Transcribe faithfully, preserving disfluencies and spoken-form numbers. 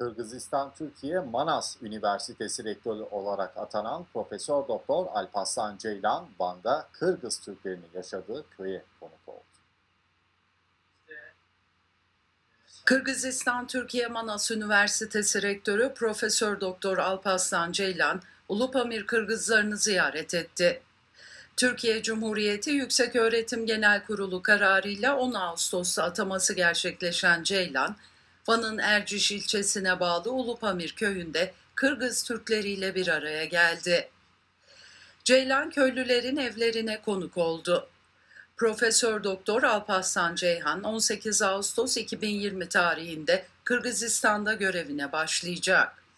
Kırgızistan Türkiye Manas Üniversitesi rektörü olarak atanan Profesör Doktor Alparslan Ceylan, Van'da Kırgız Türklerinin yaşadığı köye konuk oldu. Kırgızistan Türkiye Manas Üniversitesi rektörü Profesör Doktor Alparslan Ceylan, Ulupamir Kırgızlarını ziyaret etti. Türkiye Cumhuriyeti Yükseköğretim Genel Kurulu kararıyla on Ağustos'ta ataması gerçekleşen Ceylan, Van'ın Erciş ilçesine bağlı Ulupamir köyünde Kırgız Türkleriyle bir araya geldi. Ceylan köylülerin evlerine konuk oldu. Profesör Doktor Alparslan Ceylan on sekiz Ağustos iki bin yirmi tarihinde Kırgızistan'da görevine başlayacak.